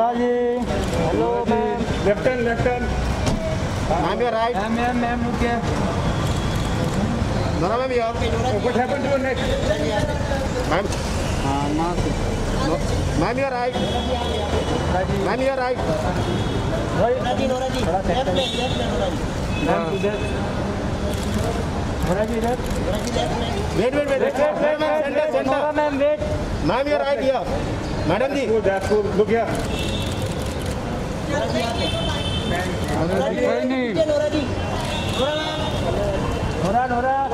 Nora ji. Hello ma'am. Left hand. I'm your right. Ma'am, look here. Nora ma'am, what happened to your neck? Ma'am. Ma'am, you are right. Ma'am, you are right. Nora ji. Left hand. Ma'am, to that. Wait. Center. Ma'am, wait. Ma'am, you're right here. Madam ji. That's good. Look here. Nora, Nora.